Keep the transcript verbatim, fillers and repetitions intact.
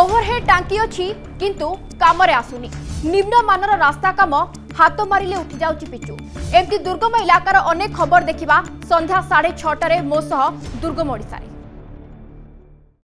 Overhead टांकी अच्छी किंतु काम आसुनी निम्नमानर रास्ता कम हाथ मारे उठी जाउची पिचू एमती दुर्गम इलाकार अनेक खबर देखा संध्या साढ़े छटार मोसह दुर्गम ओडिशा।